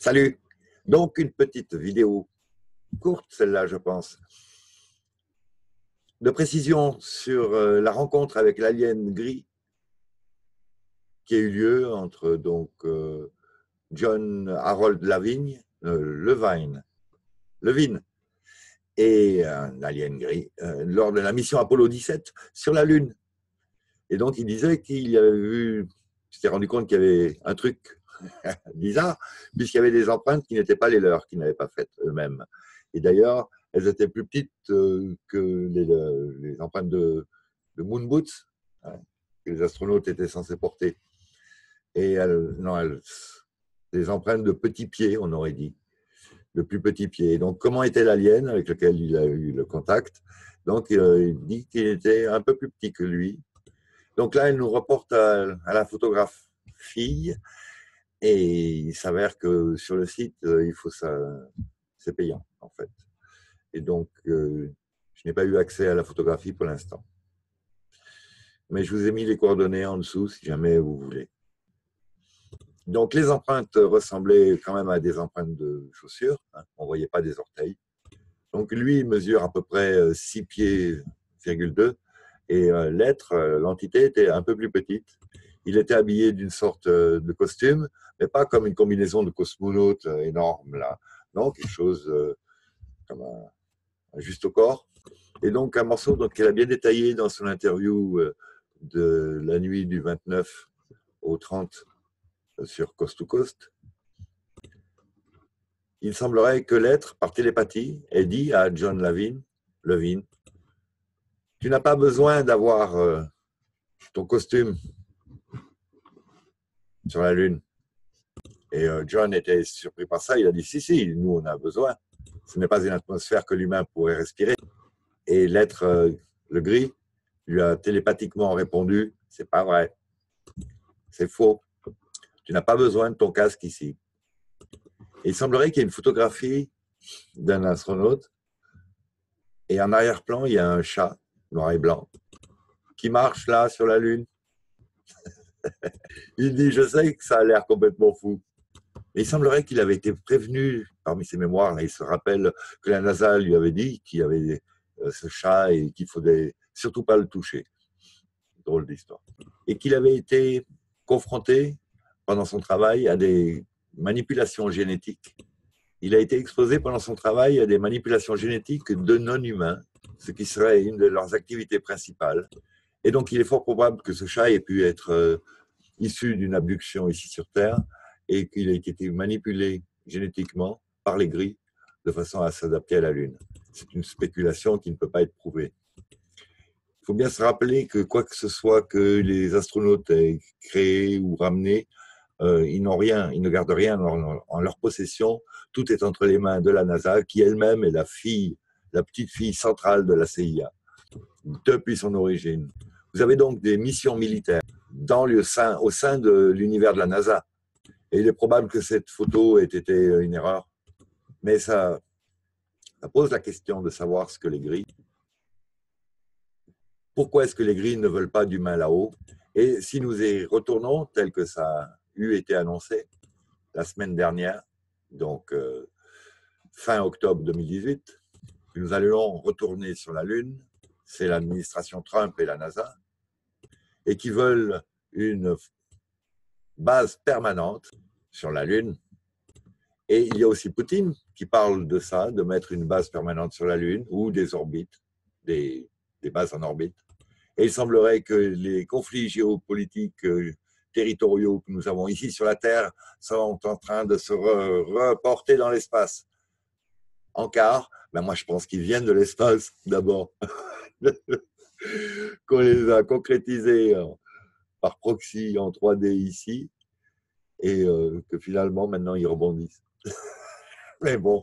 Salut! Donc, une petite vidéo courte, celle-là, je pense, de précision sur la rencontre avec l'alien gris qui a eu lieu entre donc John Harold Levine et un alien gris lors de la mission Apollo 17 sur la Lune. Et donc, il disait qu'il avait vu, il s'était rendu compte qu'il y avait un truc bizarre, puisqu'il y avait des empreintes qui n'étaient pas les leurs, qu'ils n'avaient pas faites eux-mêmes. Et d'ailleurs, elles étaient plus petites que les empreintes de Moon Boots, hein, que les astronautes étaient censés porter. Et des empreintes de petits pieds, on aurait dit, de plus petits pieds. Et donc, comment était l'alien avec lequel il a eu le contact? Donc, il dit qu'il était un peu plus petit que lui. Donc là, elle nous reporte à la photographe fille, et il s'avère que sur le site, il faut ça, c'est payant en fait. Et donc, je n'ai pas eu accès à la photographie pour l'instant. Mais je vous ai mis les coordonnées en dessous si jamais vous voulez. Donc les empreintes ressemblaient quand même à des empreintes de chaussures, hein, on ne voyait pas des orteils. Donc lui, il mesure à peu près 6 pieds, 2. Et l'être, l'entité était un peu plus petite. Il était habillé d'une sorte de costume, mais pas comme une combinaison de cosmonaute énorme, là. Non, quelque chose comme un juste au corps. Et donc, un morceau qu'il a bien détaillé dans son interview de la nuit du 29 au 30 sur Coast to Coast. Il semblerait que l'être, par télépathie, ait dit à John Levine, tu n'as pas besoin d'avoir ton costume sur la Lune. Et John était surpris par ça. Il a dit, si, si, nous, on a besoin. Ce n'est pas une atmosphère que l'humain pourrait respirer. Et l'être, le gris, lui a télépathiquement répondu, c'est pas vrai. C'est faux. Tu n'as pas besoin de ton casque ici. Et il semblerait qu'il y ait une photographie d'un astronaute. Et en arrière-plan, il y a un chat noir et blanc, qui marche là sur la Lune. Il dit, je sais que ça a l'air complètement fou. Mais il semblerait qu'il avait été prévenu parmi ses mémoires. Là, il se rappelle que la NASA lui avait dit qu'il y avait ce chat et qu'il ne faudrait surtout pas le toucher. Drôle d'histoire. Et qu'il avait été confronté pendant son travail à des manipulations génétiques. Il a été exposé pendant son travail à des manipulations génétiques de non-humains, ce qui serait une de leurs activités principales. Et donc, il est fort probable que ce chat ait pu être issu d'une abduction ici sur Terre et qu'il ait été manipulé génétiquement par les gris de façon à s'adapter à la Lune. C'est une spéculation qui ne peut pas être prouvée. Il faut bien se rappeler que quoi que ce soit que les astronautes aient créé ou ramené, ils n'ont rien, ils ne gardent rien en leur possession. Tout est entre les mains de la NASA, qui elle-même est la petite fille centrale de la CIA, depuis son origine. Vous avez donc des missions militaires au sein de l'univers de la NASA. Et il est probable que cette photo ait été une erreur. Mais ça pose la question de savoir ce que les gris... Pourquoi est-ce que les gris ne veulent pas d'humains là-haut? Et si nous y retournons, tel que ça... été annoncé la semaine dernière, donc fin octobre 2018, que nous allions retourner sur la Lune, c'est l'administration Trump et la NASA, et qui veulent une base permanente sur la Lune. Et il y a aussi Poutine qui parle de ça, de mettre une base permanente sur la Lune, ou des orbites, des bases en orbite. Et il semblerait que les conflits géopolitiques territoriaux que nous avons ici sur la Terre sont en train de se reporter dans l'espace. En quart, ben moi je pense qu'ils viennent de l'espace d'abord, qu'on les a concrétisés par proxy en 3D ici, et que finalement maintenant ils rebondissent. Mais bon,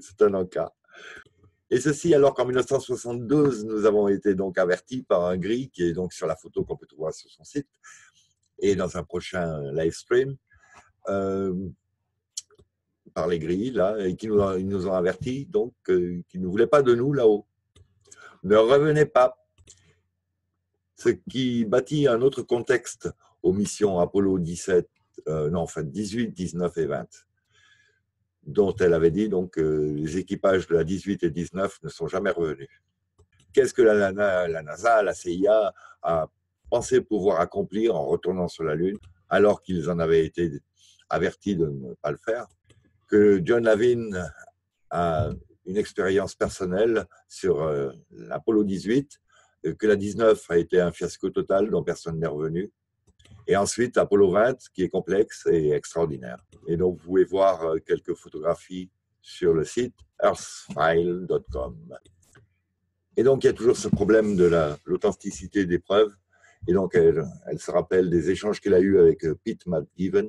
c'est un encart. Et ceci alors qu'en 1972, nous avons été donc avertis par un gris qui est donc sur la photo qu'on peut trouver sur son site et dans un prochain live stream par les gris là, et qui nous ont avertis donc qu'ils ne voulaient pas de nous là-haut. Ne revenez pas. Ce qui bâtit un autre contexte aux missions Apollo 17 18, 19 et 20, dont elle avait dit donc les équipages de la 18 et 19 ne sont jamais revenus. Qu'est-ce que la NASA, la CIA a pensé pouvoir accomplir en retournant sur la Lune, alors qu'ils en avaient été avertis de ne pas le faire? Que John Levine a une expérience personnelle sur l'Apollo 18, que la 19 a été un fiasco total dont personne n'est revenu, et ensuite Apollo 20 qui est complexe et extraordinaire. Et donc vous pouvez voir quelques photographies sur le site earthfile.com. Et donc il y a toujours ce problème de l'authenticité des preuves, et donc elle se rappelle des échanges qu'elle a eus avec Pete McGeeven,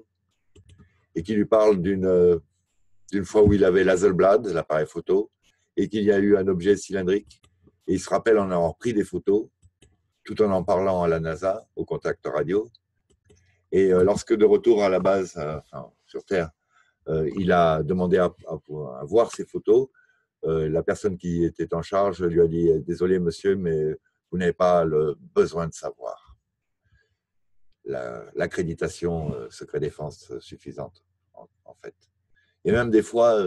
et qui lui parle d'une fois où il avait l'Hasselblad, l'appareil photo, et qu'il y a eu un objet cylindrique. Et il se rappelle en avoir pris des photos, tout en parlant à la NASA, au contact radio. Et lorsque de retour à la base, sur Terre, il a demandé à voir ces photos, la personne qui était en charge lui a dit « Désolé monsieur, mais vous n'avez pas le besoin de savoir l'accréditation secret défense suffisante en fait. » Et même des fois,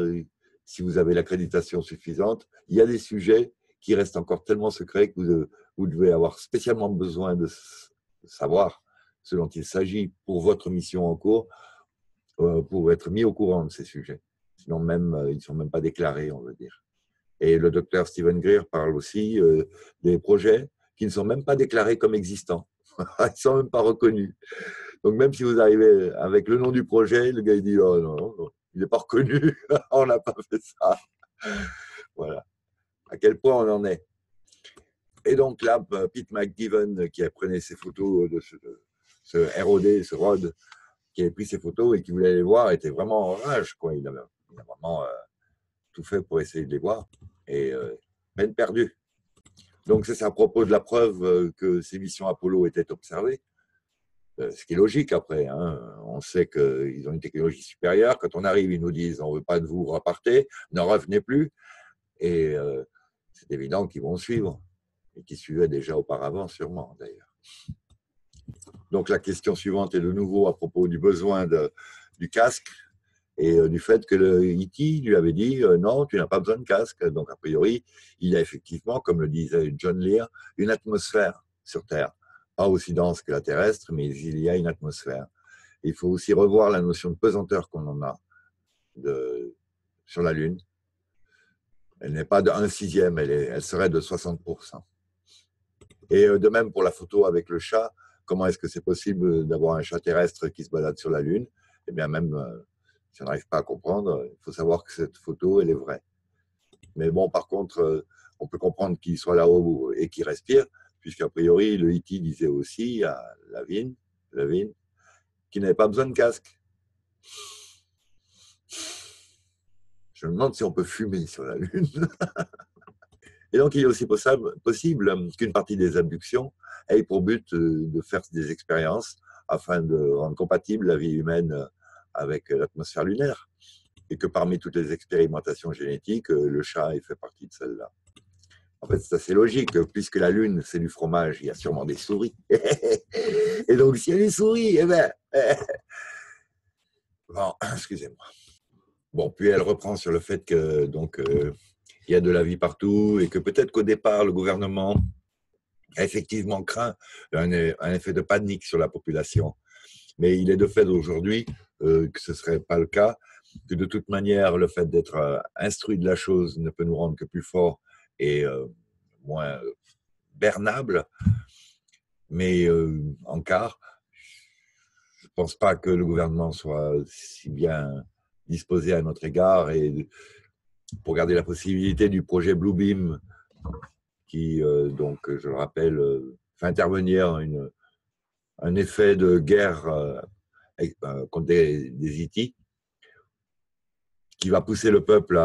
si vous avez l'accréditation suffisante, il y a des sujets qui restent encore tellement secrets que vous devez avoir spécialement besoin de savoir ce dont il s'agit pour votre mission en cours, pour être mis au courant de ces sujets. Sinon, même, ils ne sont même pas déclarés, on veut dire. Et le docteur Stephen Greer parle aussi des projets qui ne sont même pas déclarés comme existants. Ils ne sont même pas reconnus. Donc, même si vous arrivez avec le nom du projet, le gars il dit « Oh non, non, non. Il n'est pas reconnu, on n'a pas fait ça. » Voilà, à quel point on en est. Et donc là, Pete McGeeven, qui prenait ses photos de ce ROD, ce ROD, qui avait pris ses photos et qui voulait les voir, était vraiment en rage, quoi. Il a vraiment tout fait pour essayer de les voir. Et peine perdue. Donc c'est à propos de la preuve que ces missions Apollo étaient observées. Ce qui est logique après, hein. On sait qu'ils ont une technologie supérieure. Quand on arrive, ils nous disent « on ne veut pas de vous, repartez, ne revenez plus ». Et c'est évident qu'ils vont suivre, et qu'ils suivaient déjà auparavant sûrement d'ailleurs. Donc la question suivante est de nouveau à propos du besoin du casque, et du fait que le E.T. lui avait dit « non, tu n'as pas besoin de casque ». Donc a priori, il y a effectivement, comme le disait John Lear, une atmosphère sur Terre. Pas aussi dense que la terrestre, mais il y a une atmosphère. Il faut aussi revoir la notion de pesanteur qu'on en a sur la Lune. Elle n'est pas de 1/6, elle serait de 60%. Et de même pour la photo avec le chat, comment est-ce que c'est possible d'avoir un chat terrestre qui se balade sur la Lune? Eh bien, même si on n'arrive pas à comprendre, il faut savoir que cette photo, elle est vraie. Mais bon, par contre, on peut comprendre qu'il soit là-haut et qu'il respire, puisqu'a priori, le E.T. disait aussi à Levine qu'il n'avait pas besoin de casque. Je me demande si on peut fumer sur la Lune. Et donc, il est aussi possible qu'une partie des abductions ait pour but de faire des expériences afin de rendre compatible la vie humaine avec l'atmosphère lunaire. Et que parmi toutes les expérimentations génétiques, le chat fait partie de celle-là. En fait, c'est assez logique, puisque la Lune, c'est du fromage, il y a sûrement des souris. Et donc, s'il y a des souris, eh bien... Bon, excusez-moi. Bon, puis elle reprend sur le fait que donc il y a de la vie partout et que peut-être qu'au départ, le gouvernement a effectivement craint un effet de panique sur la population. Mais il est de fait aujourd'hui que ce ne serait pas le cas, que de toute manière, le fait d'être instruit de la chose ne peut nous rendre que plus forts et moins bernable, mais en quart, je ne pense pas que le gouvernement soit si bien disposé à notre égard, et pour garder la possibilité du projet Blue Beam, qui, donc, je le rappelle, fait intervenir un effet de guerre contre des E.T., qui va pousser le peuple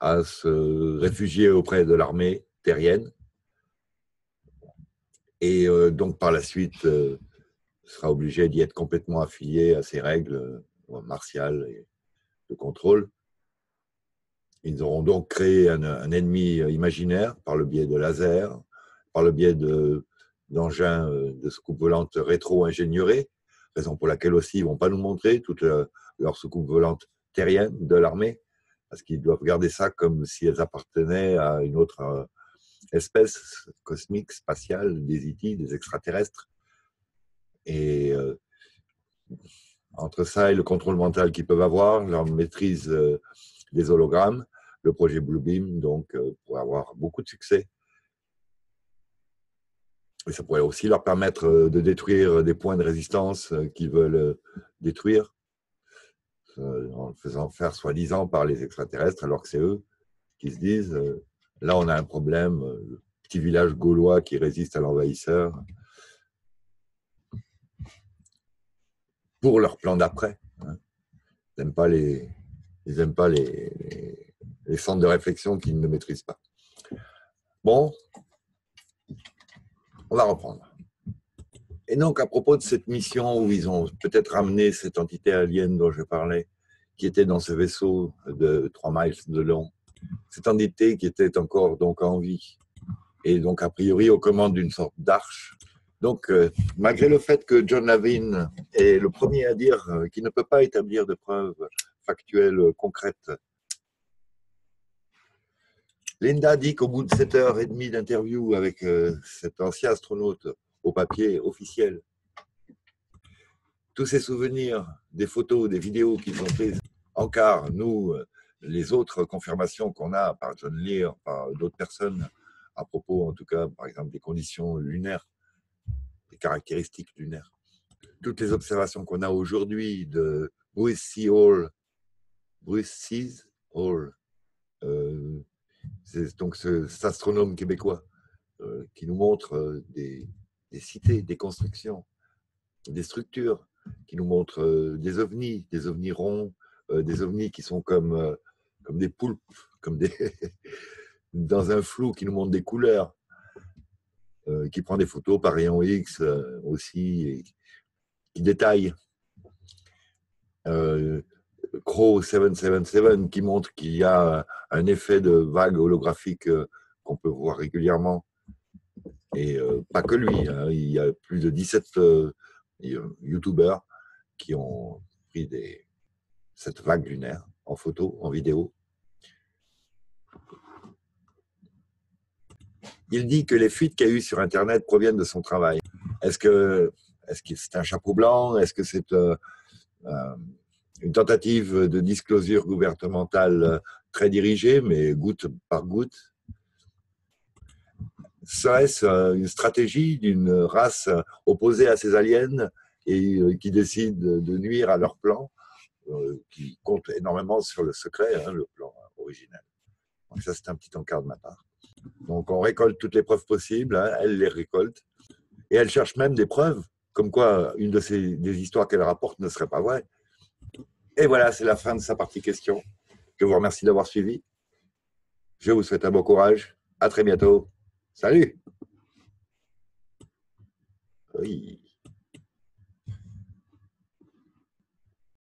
à se réfugier auprès de l'armée terrienne. Et donc, par la suite, sera obligé d'y être complètement affilié à ces règles martiales et de contrôle. Ils auront donc créé un ennemi imaginaire par le biais de lasers, par le biais d'engins de scoop volantes rétro-ingéniérés, raison pour laquelle aussi ils ne vont pas nous montrer toute leur soucoupe volante terrienne de l'armée, parce qu'ils doivent garder ça comme si elles appartenaient à une autre espèce cosmique, spatiale, des ET, des extraterrestres. Et entre ça et le contrôle mental qu'ils peuvent avoir, leur maîtrise des hologrammes, le projet Blue Beam, donc, pourrait avoir beaucoup de succès. Et ça pourrait aussi leur permettre de détruire des points de résistance qu'ils veulent détruire, en le faisant faire soi-disant par les extraterrestres, alors que c'est eux qui se disent « là, on a un problème, le petit village gaulois qui résiste à l'envahisseur ». Pour leur plan d'après. Ils n'aiment pas les centres de réflexion qu'ils ne maîtrisent pas. Bon, on va reprendre. Et donc, à propos de cette mission où ils ont peut-être ramené cette entité alien dont je parlais, qui était dans ce vaisseau de 3 miles de long, cette entité qui était encore donc en vie, et donc a priori aux commandes d'une sorte d'arche. Donc, malgré le fait que John Levine est le premier à dire qu'il ne peut pas établir de preuves factuelles concrètes, Linda dit qu'au bout de 7h30 d'interview avec cet ancien astronaute au papier officiel, tous ses souvenirs, des photos, des vidéos qu'ils ont prises en car, nous, les autres confirmations qu'on a par John Lear, par d'autres personnes, à propos en tout cas, par exemple, des conditions lunaires, des caractéristiques lunaires. Toutes les observations qu'on a aujourd'hui de Bruce C. Hall, c'est donc cet astronome québécois qui nous montre des cités, des constructions, des structures, qui nous montre des ovnis ronds, des ovnis qui sont comme des poulpes, comme des dans un flou, qui nous montre des couleurs, qui prend des photos par rayon X aussi, et qui détaille. Crow 777 qui montre qu'il y a un effet de vague holographique qu'on peut voir régulièrement. Et pas que lui, hein, il y a plus de 17 youtubeurs qui ont pris cette vague lunaire en photo, en vidéo. Il dit que les fuites qu'il y a eu sur Internet proviennent de son travail. Est-ce que c'est un chapeau blanc? Est-ce que c'est une tentative de disclosure gouvernementale très dirigée, mais goutte par goutte? Serait-ce une stratégie d'une race opposée à ces aliens et qui décide de nuire à leur plan, qui compte énormément sur le secret, hein, le plan originel? Donc ça, c'est un petit encart de ma part. Donc, on récolte toutes les preuves possibles, hein, elle les récolte, et elle cherche même des preuves, comme quoi une des histoires qu'elle rapporte ne serait pas vraie. Et voilà, c'est la fin de sa partie question. Je vous remercie d'avoir suivi. Je vous souhaite un bon courage. À très bientôt. Salut. Oui.